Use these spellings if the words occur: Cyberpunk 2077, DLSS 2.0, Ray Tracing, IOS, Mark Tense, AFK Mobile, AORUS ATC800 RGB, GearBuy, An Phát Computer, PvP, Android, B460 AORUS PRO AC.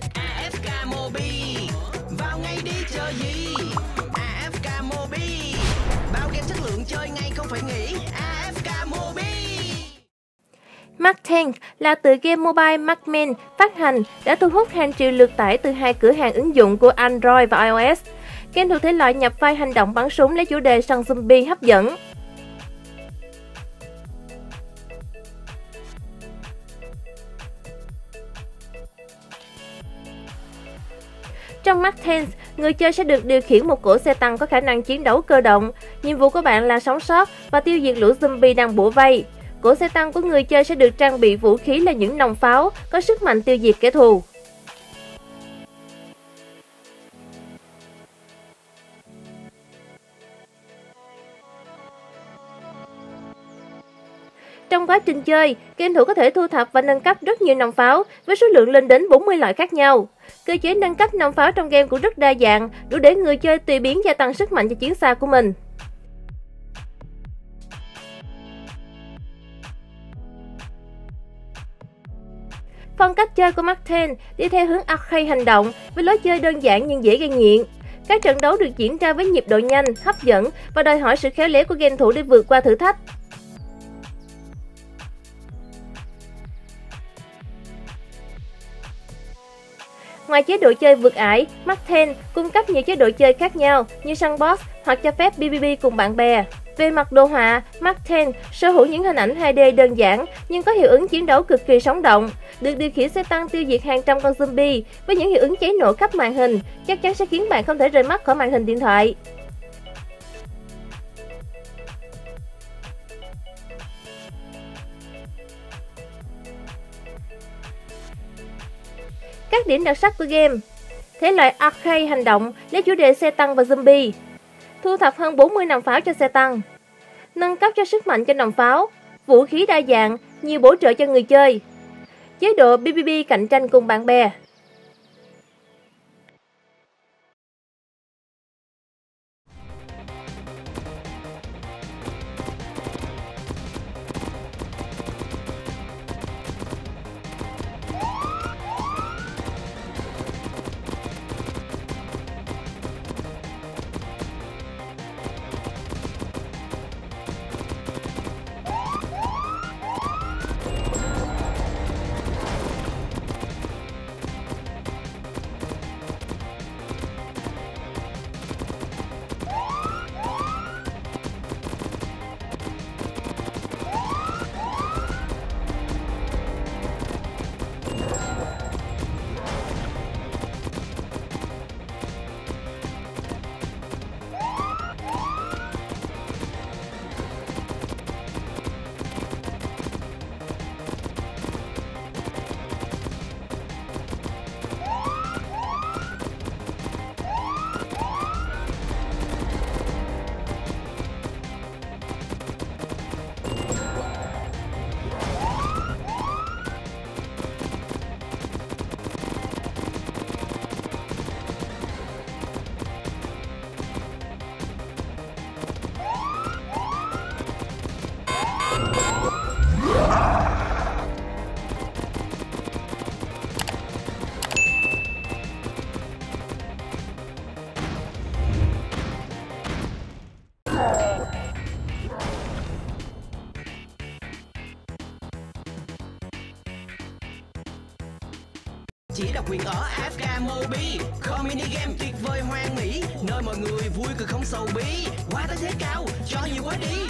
AFK Mobile, vào ngay đi chờ gì? AFK Mobile, bao game chất lượng chơi ngay không phải nghĩ. AFK Mobile. Mark Tense là tựa game mobile Mark Tense phát hành đã thu hút hàng triệu lượt tải từ hai cửa hàng ứng dụng của Android và iOS. Game thuộc thể loại nhập vai hành động bắn súng lấy chủ đề săn zombie hấp dẫn. Trong Mark Tense, người chơi sẽ được điều khiển một cỗ xe tăng có khả năng chiến đấu cơ động. Nhiệm vụ của bạn là sống sót và tiêu diệt lũ zombie đang bủa vây. Cỗ xe tăng của người chơi sẽ được trang bị vũ khí là những nòng pháo có sức mạnh tiêu diệt kẻ thù. Trong quá trình chơi, game thủ có thể thu thập và nâng cấp rất nhiều nòng pháo với số lượng lên đến 40 loại khác nhau. Cơ chế nâng cấp nòng pháo trong game cũng rất đa dạng, đủ để người chơi tùy biến gia tăng sức mạnh cho chiến xa của mình. Phong cách chơi của Mark Tense đi theo hướng arcade hành động với lối chơi đơn giản nhưng dễ gây nghiện. Các trận đấu được diễn ra với nhịp độ nhanh, hấp dẫn và đòi hỏi sự khéo léo của game thủ để vượt qua thử thách. Ngoài chế độ chơi vượt ải, Mark Tense cung cấp nhiều chế độ chơi khác nhau như săn boss hoặc cho phép PvP cùng bạn bè. Về mặt đồ họa, Mark Tense sở hữu những hình ảnh 2D đơn giản nhưng có hiệu ứng chiến đấu cực kỳ sống động. Được điều khiển xe tăng tiêu diệt hàng trăm con zombie với những hiệu ứng cháy nổ khắp màn hình chắc chắn sẽ khiến bạn không thể rời mắt khỏi màn hình điện thoại. Các điểm đặc sắc của game: thể loại arcade hành động lấy chủ đề xe tăng và zombie, thu thập hơn 40 nòng pháo cho xe tăng, nâng cấp cho sức mạnh cho nòng pháo, vũ khí đa dạng, nhiều bổ trợ cho người chơi, chế độ PvP cạnh tranh cùng bạn bè. Chỉ độc quyền ở AFK Mobile, không mini game tuyệt vời hoang mỹ, nơi mọi người vui cười không sầu bí, quá tới thế cao, cho nhiều quá đi.